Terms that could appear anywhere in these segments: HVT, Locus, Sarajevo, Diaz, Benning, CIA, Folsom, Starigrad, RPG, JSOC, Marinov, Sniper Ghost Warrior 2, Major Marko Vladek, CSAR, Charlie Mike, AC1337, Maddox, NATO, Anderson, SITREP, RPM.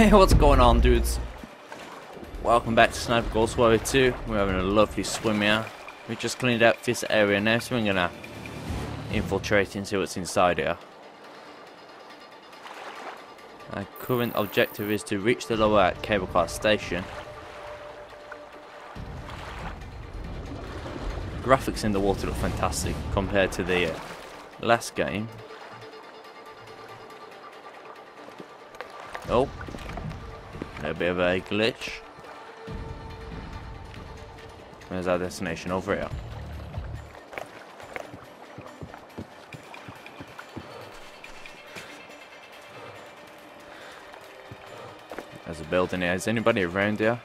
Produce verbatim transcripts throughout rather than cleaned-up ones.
Hey, what's going on, dudes? Welcome back to Sniper Ghost Warrior two. We're having a lovely swim here. We just cleaned out this area now, so we're gonna infiltrate and see what's inside here. Our current objective is to reach the lower cable car station. The graphics in the water look fantastic compared to the uh, last game. Oh, a bit of a glitch. Where's our destination? Over here. There's a building here. Is anybody around here?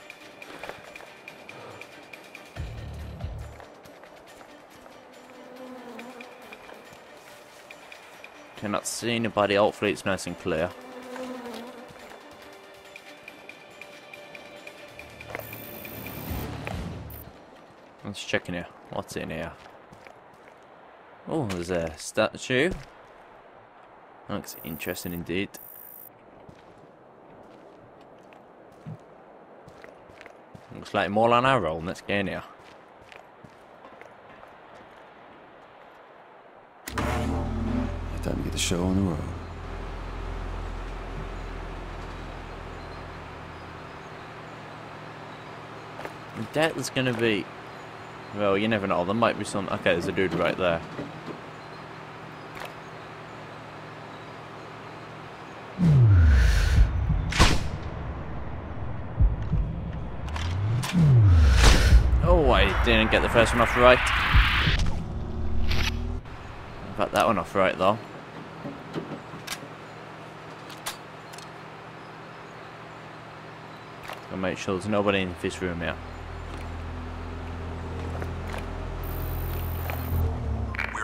Cannot see anybody. Hopefully it's nice and clear. Let's check in here. What's in here? Oh, there's a statue. Looks interesting indeed. Looks like more on our roll. Let's get in here. Time to get the show on the road. That was gonna be. Well, you never know, there might be some... Okay, there's a dude right there. Oh, I didn't get the first one off right. I got that one off right, though. Gotta make sure there's nobody in this room here.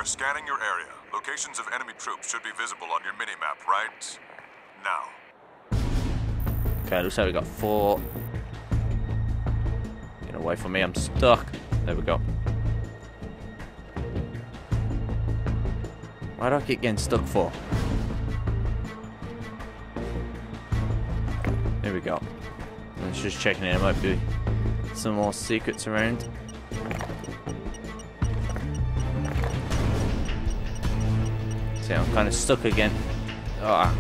Scanning your area. Locations of enemy troops should be visible on your mini-map right now. Okay, looks like we got four. Get away from me, I'm stuck. There we go. Why do I keep getting stuck for? There we go. Let's just check in, there might be some more secrets around. I'm kind of stuck again. Ah.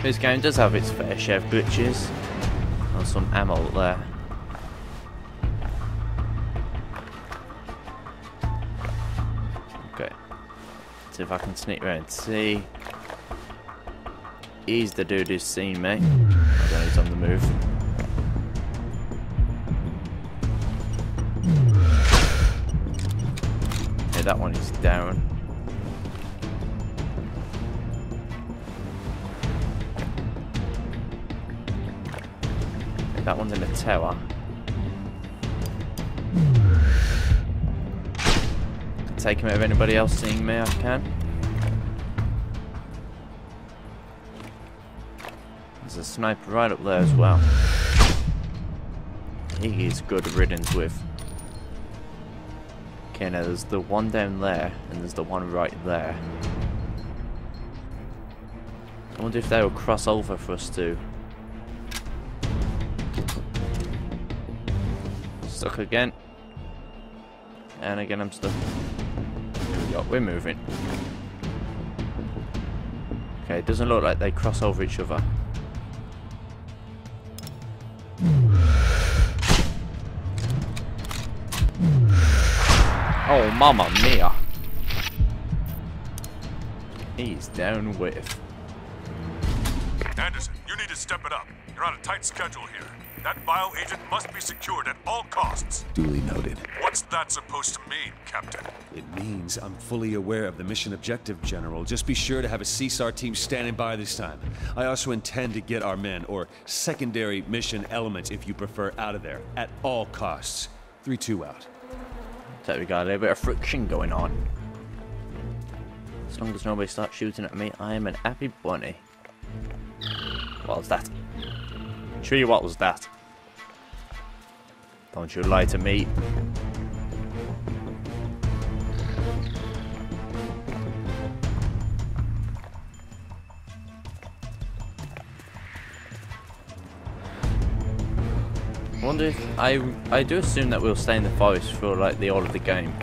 This game does have its fair share of glitches. And some ammo there. Okay. Let's see if I can sneak around and see. He's the dude who's seen me. I don't know, he's on the move. That one is down. That one's in the tower. I'll take him out of anybody else seeing me, I can. There's a sniper right up there as well. He is good riddance with. Okay, now there's the one down there, and there's the one right there. I wonder if they will cross over for us to... Stuck again. And again I'm stuck. Here we go, we're moving. Okay, it doesn't look like they cross over each other. Oh, mamma mia. He's down with. Anderson, you need to step it up. You're on a tight schedule here. That bio agent must be secured at all costs. Duly noted. What's that supposed to mean, Captain? It means I'm fully aware of the mission objective, General. Just be sure to have a C SAR team standing by this time. I also intend to get our men, or secondary mission elements if you prefer, out of there. At all costs. three two out. So we got a little bit of friction going on. As long as nobody starts shooting at me, I am an happy bunny. What was that? Tree, what was that? Don't you lie to me. wonder if I I do assume that we'll stay in the forest for like the all of the game.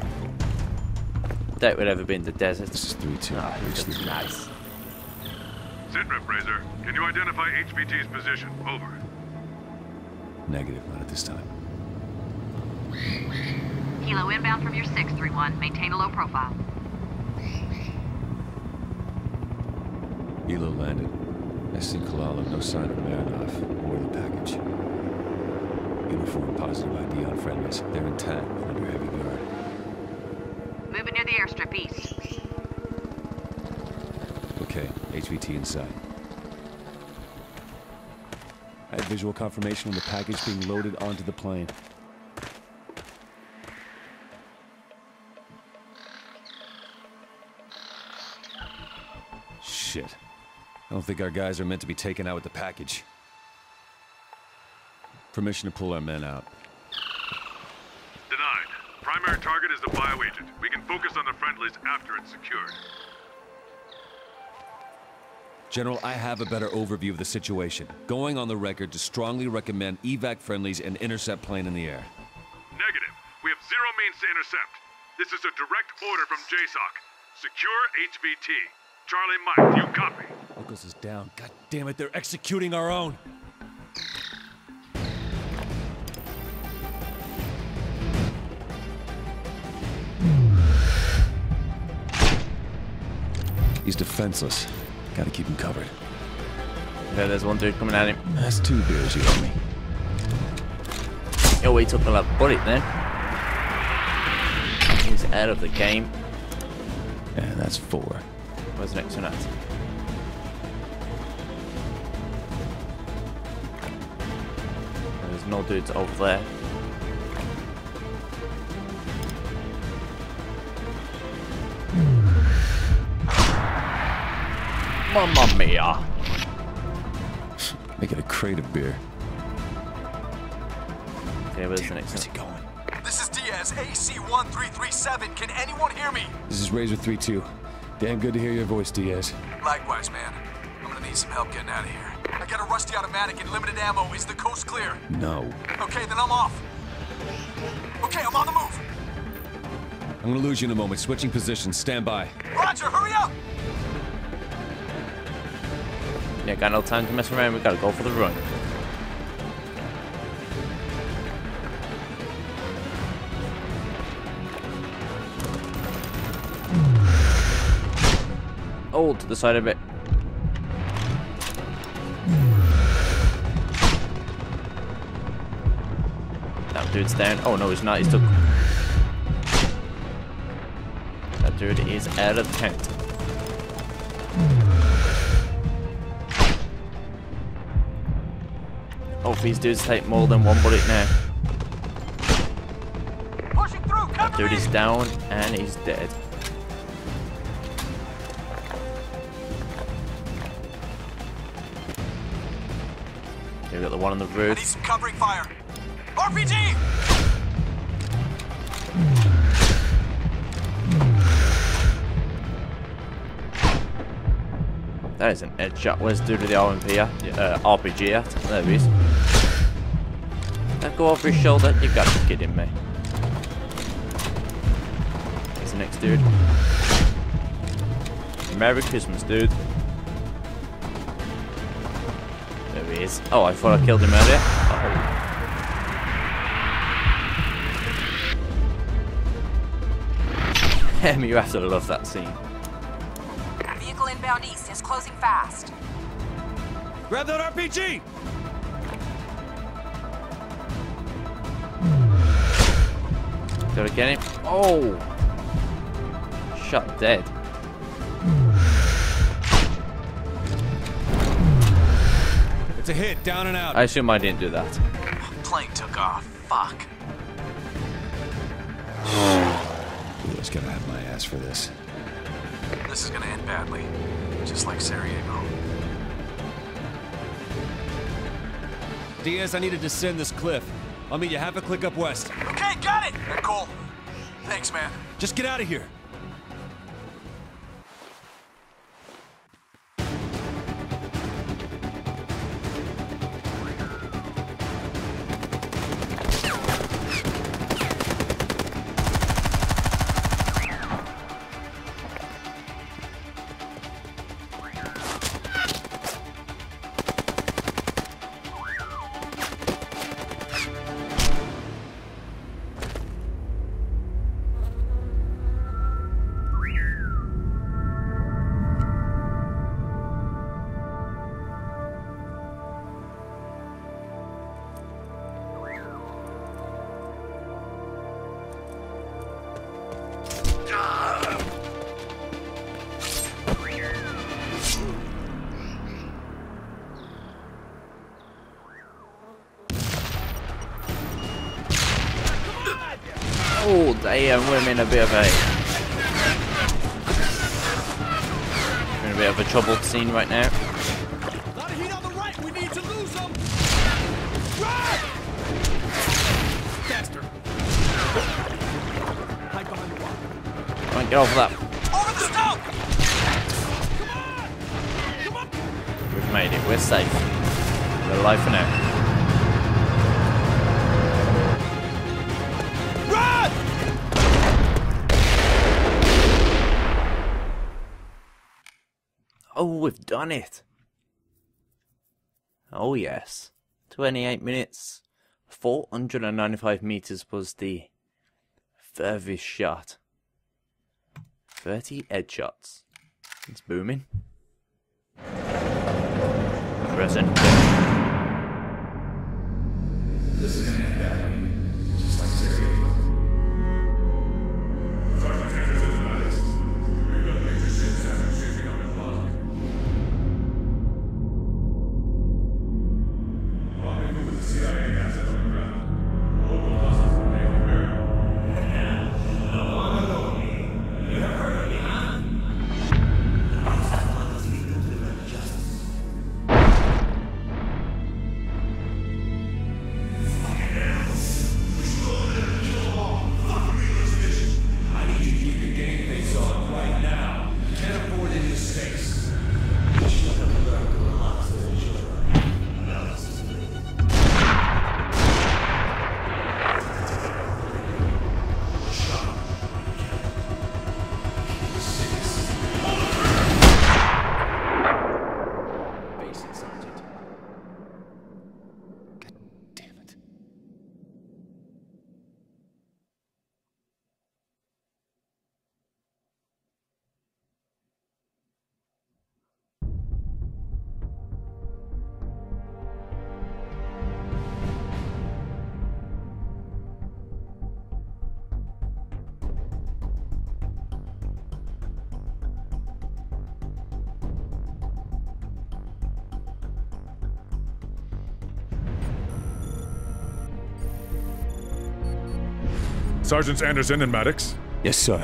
That would ever be in the desert. This is three two. Oh, that's nice. Sitrep, Razor. Can you identify H V T's position? Over. Negative, not at this time. Kilo inbound from your six three one. Maintain a low profile. Hilo landed. I see Kalala, no sign of Marinov or the package. Uniform positive I D on friendlies. They're intact and under heavy guard. Moving near the airstrip east. Okay, H V T inside. I have visual confirmation of the package being loaded onto the plane. Shit. I don't think our guys are meant to be taken out with the package. Permission to pull our men out. Denied. Primary target is the bio agent. We can focus on the friendlies after it's secured. General, I have a better overview of the situation. Going on the record to strongly recommend evac friendlies and intercept plane in the air. Negative. We have zero means to intercept. This is a direct order from J SOC. Secure H V T. Charlie Mike, do you copy? Locus is down. God damn it, they're executing our own. He's defenseless. Gotta keep him covered. Yeah, there's one dude coming at him. That's two beers you owe me. Yo, wait till I put it then. He's out of the game. Yeah, that's four. Where's the next one at? There's no dudes over there. Mamma mia! Make it a crate of beer. Okay, where's Damn, the next where's one? He going? This is Diaz, A C one three three seven. Can anyone hear me? This is Razor thirty-two. Damn good to hear your voice, Diaz. Likewise, man. I'm gonna need some help getting out of here. I got a rusty automatic and limited ammo. Is the coast clear? No. Okay, then I'm off. Okay, I'm on the move. I'm gonna lose you in a moment. Switching positions. Stand by. Roger, hurry up! Yeah, got no time to mess around. We gotta go for the run. Oh, to the side of it. That dude's down. Oh no, he's not. He's still. That dude is out of the tent. Oh, these dudes take more than one bullet now. Pushing through, cover that dude me. Is down and he's dead. We got the one on the roof. I need some covering fire. R P G! That is an edge shot. Where's dude with the R M P at? Yeah. Uh, R P G at? There he is. That go off his shoulder? You gotta be kidding me. Here's the next dude. Merry Christmas, dude. Oh, I thought I killed him earlier. Oh. Damn, you have to love that scene. Vehicle inbound east is closing fast. Grab that R P G! Did I get him? Oh! Shot dead. A hit, down and out. I assume I didn't do that. Plane took off. Fuck. Who's gonna have my ass for this? This is gonna end badly, just like Sarajevo. Diaz, I need to descend this cliff. I'll meet you half a click up west. Okay, got it. Hey, cool. Thanks, man. Just get out of here. they um, were in a bit of a in a bit of a troubled scene right now. Come on, get off that. Over the stump. Come on. Come on. We've made it. We're safe. We're alive for now. Run! Oh, we've done it. Oh yes. twenty-eight minutes. four hundred ninety-five meters was the furthest shot. thirty headshots. It's booming. Present. This is gonna end badly, just like Sarajevo. Sergeant Major says Maddox. We've got Major Marko shooting up in Vladek. Rendezvous with the C I A asset on the ground. Local losses from Naval Barrel. No one alone. You have heard of me, huh? Sergeants Anderson and Maddox? Yes, sir.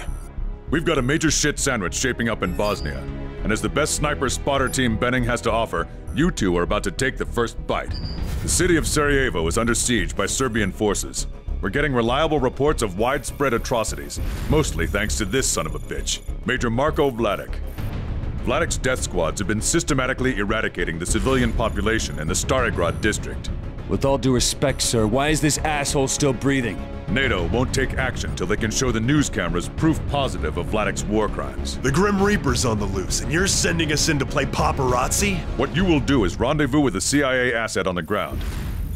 We've got a major shit sandwich shaping up in Bosnia, and as the best sniper spotter team Benning has to offer, you two are about to take the first bite. The city of Sarajevo is under siege by Serbian forces. We're getting reliable reports of widespread atrocities, mostly thanks to this son of a bitch, Major Marko Vladek. Vladek's death squads have been systematically eradicating the civilian population in the Starigrad district. With all due respect, sir, why is this asshole still breathing? NATO won't take action till they can show the news cameras proof positive of Vladek's war crimes. The Grim Reaper's on the loose, and you're sending us in to play paparazzi? What you will do is rendezvous with a C I A asset on the ground.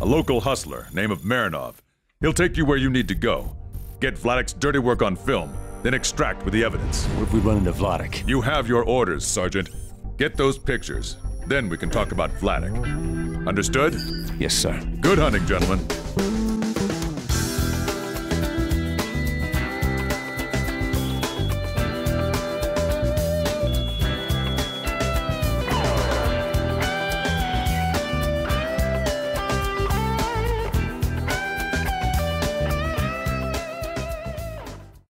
A local hustler, name of Marinov. He'll take you where you need to go. Get Vladek's dirty work on film, then extract with the evidence. What if we run into Vladek? You have your orders, Sergeant. Get those pictures, then we can talk about Vladek. Understood? Yes, sir. Good hunting, gentlemen.